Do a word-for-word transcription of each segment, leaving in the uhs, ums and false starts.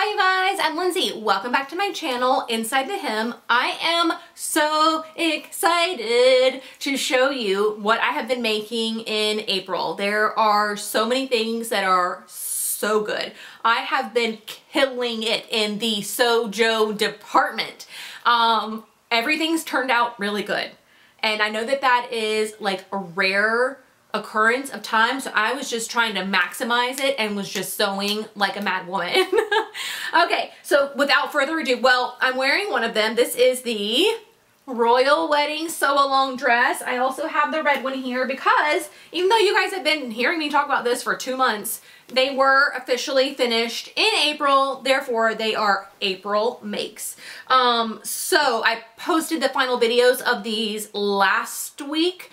Hi you guys, I'm Lindsay. Welcome back to my channel, Inside the Hem. I am so excited to show you what I have been making in April. There are so many things that are so good. I have been killing it in the Sojo department. Um, everything's turned out really good. And I know that that is like a rare occurrence of time, so I was just trying to maximize it and was just sewing like a mad woman. Okay, so without further ado, well, I'm wearing one of them. This is the Royal Wedding Sew Along dress. I also have the red one here because even though you guys have been hearing me talk about this for two months, they were officially finished in April, therefore they are April makes. Um, so I posted the final videos of these last week.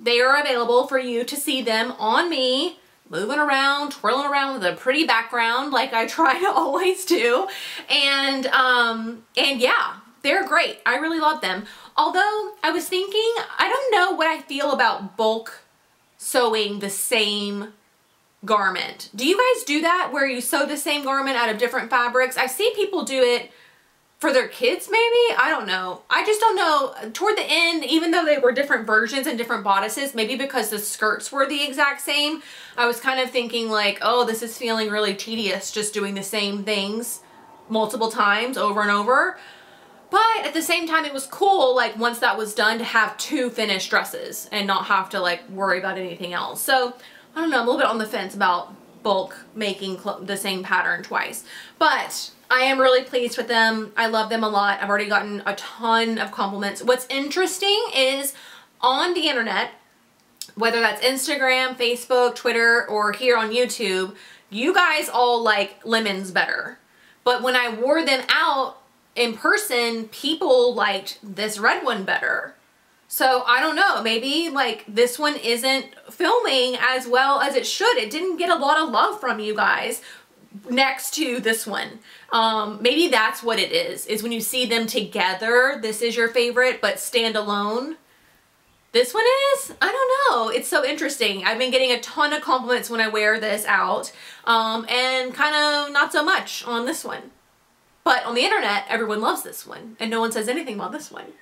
They are available for you to see them on me, moving around, twirling around with a pretty background like I try to always do. And, um, and yeah, they're great. I really love them. Although I was thinking, I don't know what I feel about bulk sewing the same garment. Do you guys do that where you sew the same garment out of different fabrics? I see people do it for their kids, maybe? I don't know. I just don't know. Toward the end, even though they were different versions and different bodices, maybe because the skirts were the exact same, I was kind of thinking like, oh, this is feeling really tedious just doing the same things multiple times over and over. But at the same time, it was cool, like once that was done, to have two finished dresses and not have to like worry about anything else. So I don't know, I'm a little bit on the fence about bulk making the same pattern twice, but I am really pleased with them. I love them a lot. I've already gotten a ton of compliments. What's interesting is on the internet, whether that's Instagram, Facebook, Twitter, or here on YouTube, you guys all like lemons better. But when I wore them out in person, people liked this red one better. So I don't know, maybe like this one isn't filming as well as it should. It didn't get a lot of love from you guys next to this one. Um, maybe that's what it is, is when you see them together, this is your favorite, but standalone, this one is? I don't know. It's so interesting. I've been getting a ton of compliments when I wear this out, um, and kind of not so much on this one. But on the internet, everyone loves this one and no one says anything about this one.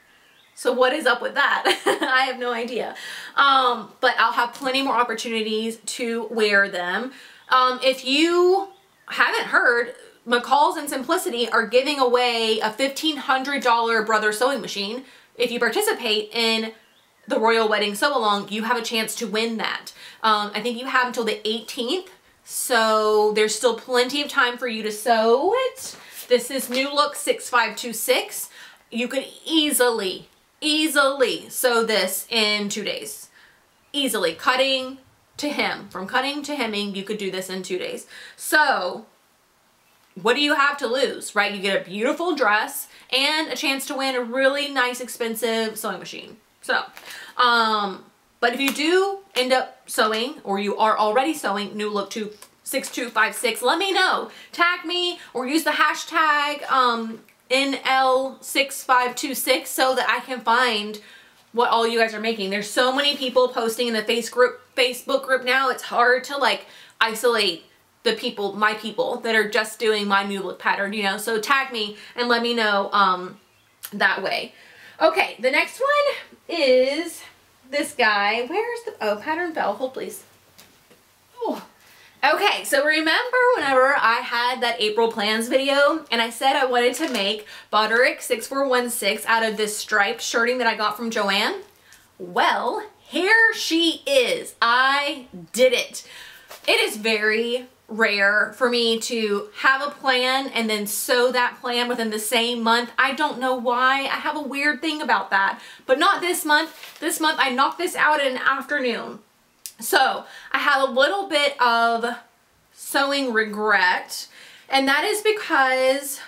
So what is up with that? I have no idea. Um, but I'll have plenty more opportunities to wear them. Um, if you haven't heard, McCall's and Simplicity are giving away a fifteen hundred dollar Brother sewing machine. If you participate in the Royal Wedding Sew Along, you have a chance to win that. Um, I think you have until the eighteenth. So there's still plenty of time for you to sew it. This is New Look six five two six. You could easily easily sew this in two days, easily cutting to hem. From cutting to hemming, you could do this in two days. So what do you have to lose, right? You get a beautiful dress and a chance to win a really nice expensive sewing machine. So um but if you do end up sewing, or you are already sewing New Look six two five six, let me know, tag me, or use the hashtag um N L six five two six so that I can find what all you guys are making. There's so many people posting in the face group, Facebook group now, it's hard to like isolate the people, my people that are just doing my new look pattern, you know, so tag me and let me know um, that way. Okay, the next one is this guy. Where's the, oh, pattern bell, hold please. Oh. Okay, so remember whenever I had that April plans video and I said I wanted to make Butterick six four one six out of this striped shirting that I got from Joanne? Well, here she is. I did it. It is very rare for me to have a plan and then sew that plan within the same month. I don't know why. I have a weird thing about that, but not this month. This month I knocked this out in an afternoon. So I have a little bit of sewing regret, and that is because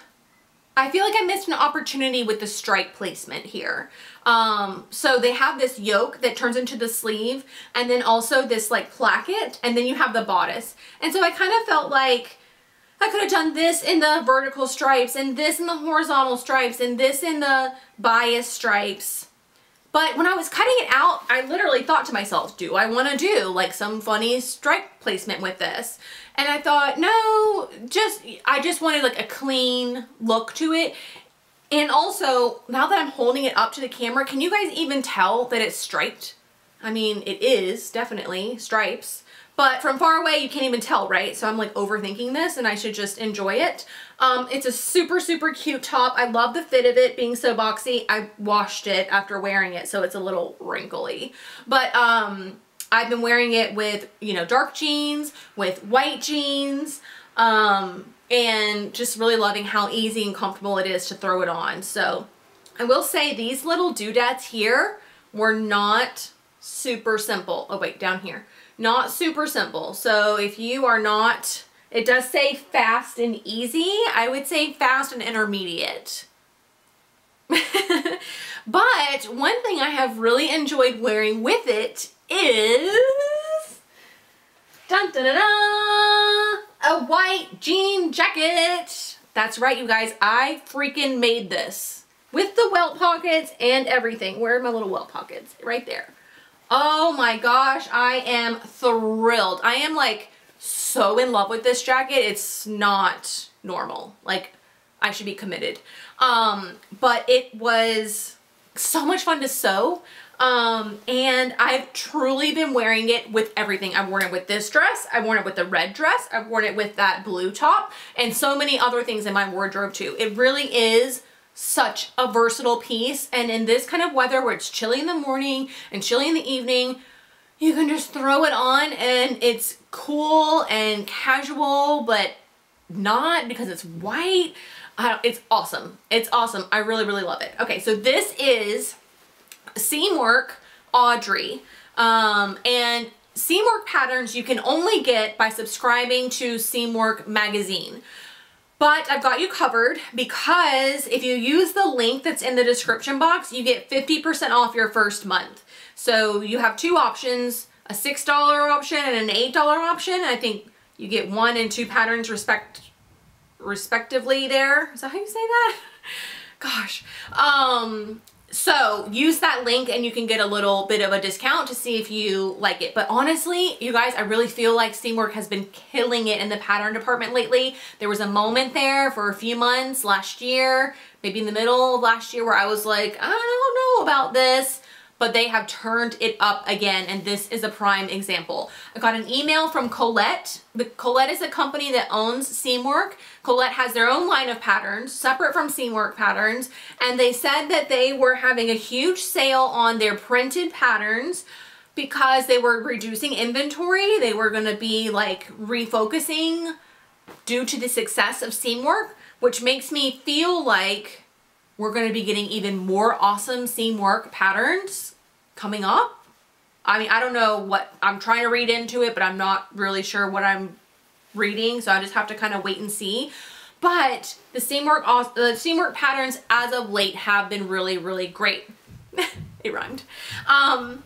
I feel like I missed an opportunity with the stripe placement here. Um, so they have this yoke that turns into the sleeve, and then also this like placket, and then you have the bodice. And so I kind of felt like I could have done this in the vertical stripes, and this in the horizontal stripes, and this in the bias stripes. But when I was cutting it out, I literally thought to myself, do I want to do like some funny stripe placement with this? And I thought, no, just, I just wanted like a clean look to it. And also, now that I'm holding it up to the camera, can you guys even tell that it's striped? I mean, it is definitely stripes, but from far away, you can't even tell, right? So I'm like overthinking this and I should just enjoy it. Um, it's a super, super cute top. I love the fit of it being so boxy. I washed it after wearing it, so it's a little wrinkly, but, um, I've been wearing it with, you know, dark jeans, with white jeans, um, and just really loving how easy and comfortable it is to throw it on. So I will say these little doodads here were not super simple. Oh wait, down here. Not super simple. So if you are not, it does say fast and easy. I would say fast and intermediate. But one thing I have really enjoyed wearing with it is dun, dun, dun, dun, a white jean jacket. That's right, you guys. I freaking made this with the welt pockets and everything. Where are my little welt pockets? Right there. Oh my gosh, I am thrilled. I am like so in love with this jacket. It's not normal. Like, I should be committed. Um, but it was so much fun to sew. Um, and I've truly been wearing it with everything. I've worn it with this dress. I've worn it with the red dress. I've worn it with that blue top and so many other things in my wardrobe too. It really is such a versatile piece. And in this kind of weather where it's chilly in the morning and chilly in the evening, you can just throw it on and it's cool and casual, but not because it's white. I don't, it's awesome. It's awesome. I really, really love it. Okay, so this is Seamwork Audrey, um, and Seamwork patterns you can only get by subscribing to Seamwork magazine, but I've got you covered because if you use the link that's in the description box, you get fifty percent off your first month. So you have two options, a six dollar option and an eight dollar option. I think you get one and two patterns respect respectively there. Is that how you say that? Gosh. Um, So use that link and you can get a little bit of a discount to see if you like it. But honestly, you guys, I really feel like Seamwork has been killing it in the pattern department lately. There was a moment there for a few months last year, maybe in the middle of last year, where I was like, I don't know about this, but they have turned it up again. And this is a prime example. I got an email from Colette. Colette is a company that owns Seamwork. Colette has their own line of patterns separate from Seamwork patterns. And they said that they were having a huge sale on their printed patterns because they were reducing inventory. They were gonna be like refocusing due to the success of Seamwork, which makes me feel like we're going to be getting even more awesome Seamwork patterns coming up. I mean, I don't know what I'm trying to read into it, but I'm not really sure what I'm reading. So I just have to kind of wait and see. But the Seamwork, the Seamwork patterns as of late have been really, really great. It rhymed. Um,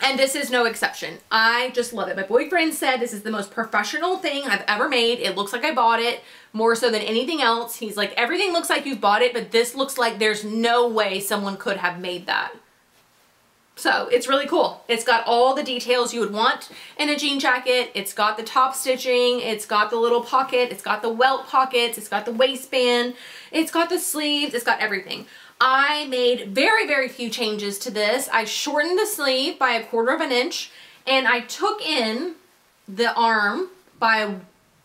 and this is no exception. I just love it. My boyfriend said this is the most professional thing I've ever made. It looks like I bought it more so than anything else. He's like, everything looks like you've bought it, but this looks like there's no way someone could have made that. So it's really cool. It's got all the details you would want in a jean jacket. It's got the top stitching. It's got the little pocket. It's got the welt pockets. It's got the waistband. It's got the sleeves. It's got everything. I made very, very few changes to this. I shortened the sleeve by a quarter of an inch and I took in the arm by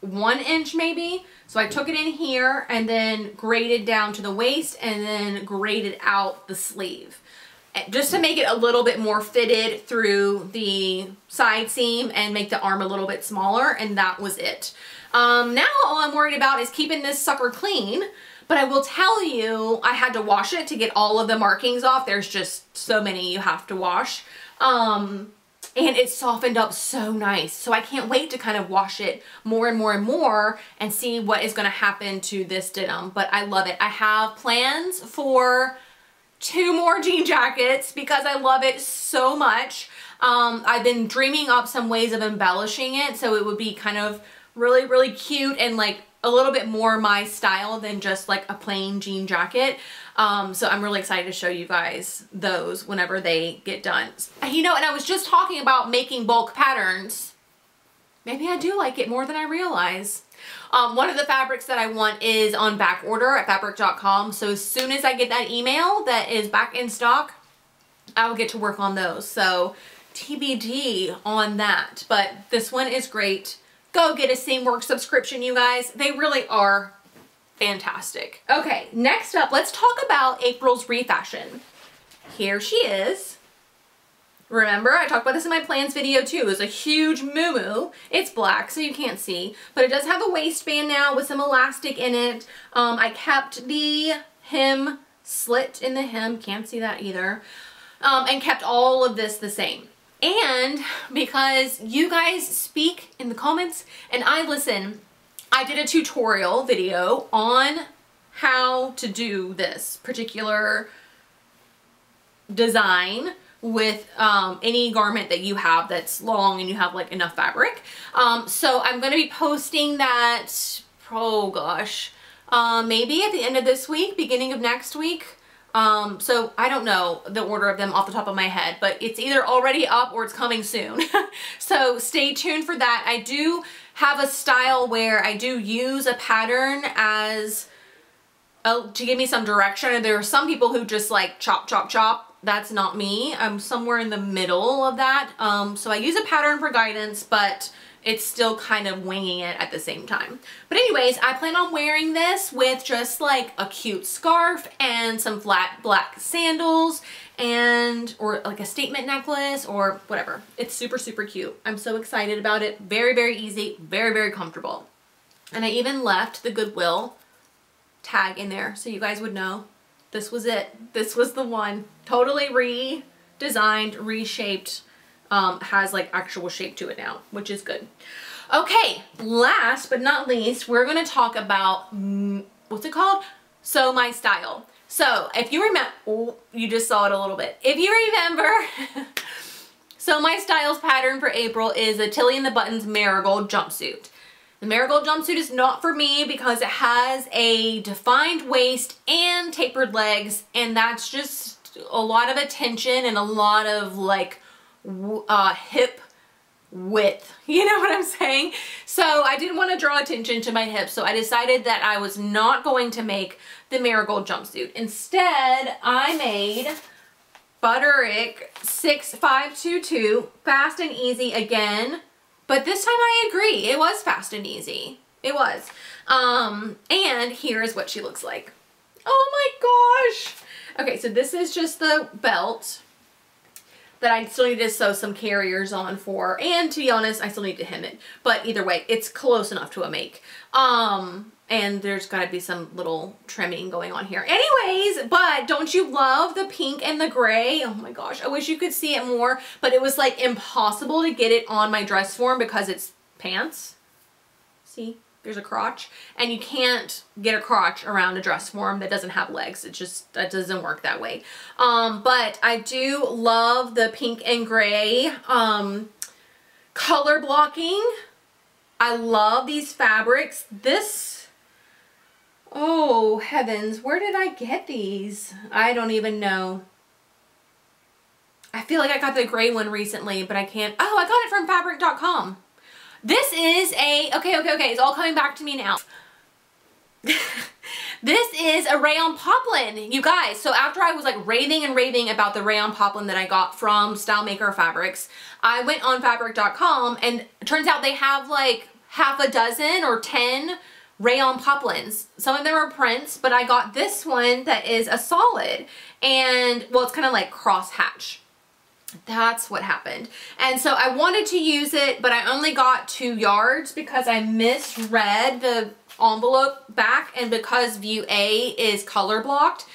one inch maybe. So I took it in here and then graded down to the waist and then graded out the sleeve just to make it a little bit more fitted through the side seam and make the arm a little bit smaller, and that was it. Um, now all I'm worried about is keeping this sucker clean. But I will tell you, I had to wash it to get all of the markings off. There's just so many you have to wash. Um, and it softened up so nice. So I can't wait to kind of wash it more and more and more and see what is going to happen to this denim. But I love it. I have plans for two more jean jackets because I love it so much. Um, I've been dreaming up some ways of embellishing it. So it would be kind of really, really cute and like a little bit more my style than just like a plain jean jacket. Um, so I'm really excited to show you guys those whenever they get done. You know, and I was just talking about making bulk patterns. Maybe I do like it more than I realize. Um, one of the fabrics that I want is on back order at fabric dot com. So as soon as I get that email that is back in stock, I'll get to work on those. So T B D on that, but this one is great. Go get a Seamwork subscription, you guys. They really are fantastic. Okay, next up, let's talk about April's refashion. Here she is. Remember, I talked about this in my plans video too. It's a huge muumuu. It's black, so you can't see, but it does have a waistband now with some elastic in it. Um, I kept the hem slit in the hem. Can't see that either. Um, and kept all of this the same. And because you guys speak in the comments and I listen, I did a tutorial video on how to do this particular design with um, any garment that you have that's long and you have like enough fabric. Um, so I'm gonna be posting that, oh gosh, uh, maybe at the end of this week, beginning of next week. Um, so I don't know the order of them off the top of my head, but it's either already up or it's coming soon. So stay tuned for that. I do have a style where I do use a pattern as a, to give me some direction. And there are some people who just like chop, chop, chop. That's not me. I'm somewhere in the middle of that. Um, so I use a pattern for guidance, but it's still kind of winging it at the same time. But anyways, I plan on wearing this with just like a cute scarf and some flat black sandals and, or like a statement necklace or whatever. It's super, super cute. I'm so excited about it. Very, very easy, very, very comfortable. And I even left the Goodwill tag in there so you guys would know this was it. This was the one. Totally redesigned, reshaped. Um, has like actual shape to it now, which is good. Okay, last but not least, we're gonna talk about, what's it called? Sew My Style. So if you remember, oh, you just saw it a little bit. If you remember, Sew My Style's pattern for April is a Tilly and the Buttons marigold jumpsuit. The marigold jumpsuit is not for me because it has a defined waist and tapered legs, and that's just a lot of attention and a lot of like, Uh, hip width, you know what I'm saying? So I didn't want to draw attention to my hips, so I decided that I was not going to make the marigold jumpsuit. Instead, I made Butterick six five two two, fast and easy again, but this time I agree, it was fast and easy. It was. Um, and here is what she looks like. Oh my gosh! Okay, so this is just the belt that I still need to sew some carriers on for, and to be honest, I still need to hem it, but either way, it's close enough to a make. Um, and there's gotta be some little trimming going on here. Anyways, but don't you love the pink and the gray? Oh my gosh, I wish you could see it more, but it was like impossible to get it on my dress form because it's pants. See, there's a crotch, and you can't get a crotch around a dress form that doesn't have legs. It just, that doesn't work that way. Um, but I do love the pink and gray um, color blocking. I love these fabrics. This, oh heavens, where did I get these? I don't even know. I feel like I got the gray one recently, but I can't. Oh, I got it from fabric dot com. This is a, okay, okay, okay, it's all coming back to me now. This is a rayon poplin, you guys. So after I was like raving and raving about the rayon poplin that I got from Style Maker Fabrics, I went on fabric dot com and it turns out they have like half a dozen or ten rayon poplins. Some of them are prints, but I got this one that is a solid and, well, it's kind of like cross hatch. That's what happened. And so I wanted to use it, but I only got two yards because I misread the envelope back, and because view A is color blocked,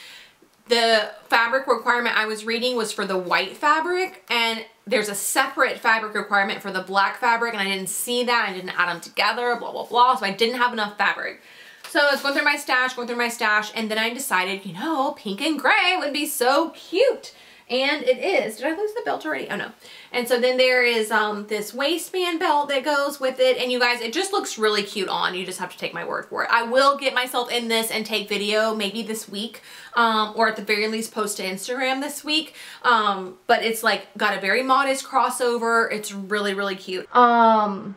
the fabric requirement I was reading was for the white fabric, and there's a separate fabric requirement for the black fabric, and I didn't see that. I didn't add them together, blah, blah, blah. So I didn't have enough fabric. So I was going through my stash, going through my stash, and then I decided, you know, pink and gray would be so cute. And it is. Did I lose the belt already? Oh no. And so then there is um, this waistband belt that goes with it. And you guys, it just looks really cute on. You just have to take my word for it. I will get myself in this and take video maybe this week, um, or at the very least post to Instagram this week. Um, but it's like got a very modest crossover. It's really, really cute. Um,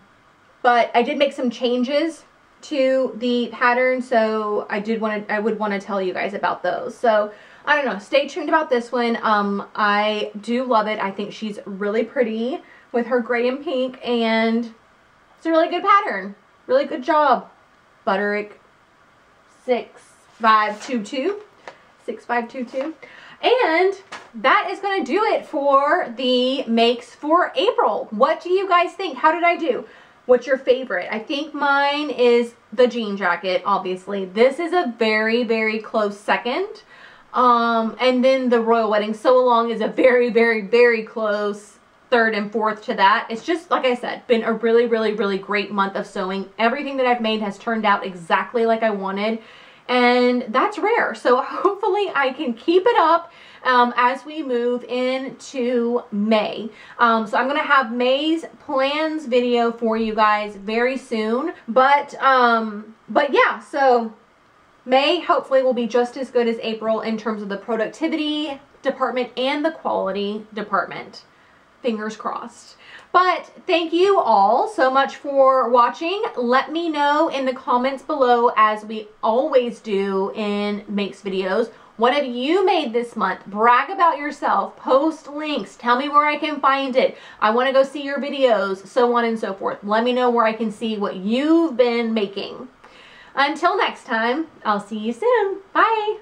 but I did make some changes to the pattern, so I did want to, I would want to tell you guys about those. So I don't know, stay tuned about this one. Um, I do love it. I think she's really pretty with her gray and pink, and it's a really good pattern. Really good job, Butterick six five two two. six five two two. And that is going to do it for the makes for April. What do you guys think? How did I do? What's your favorite? I think mine is the jean jacket, obviously. This is a very, very close second. Um, and then the Royal Wedding Sew Along is a very, very, very close third and fourth to that. It's just, like I said, been a really, really, really great month of sewing. Everything that I've made has turned out exactly like I wanted. And that's rare. So hopefully I can keep it up um, as we move into May. Um, so I'm going to have May's plans video for you guys very soon. But, um, but yeah, so May hopefully will be just as good as April in terms of the productivity department and the quality department. Fingers crossed. But thank you all so much for watching. Let me know in the comments below, as we always do in makes videos, what have you made this month? Brag about yourself, post links, tell me where I can find it. I want to go see your videos, so on and so forth. Let me know where I can see what you've been making. Until next time, I'll see you soon. Bye.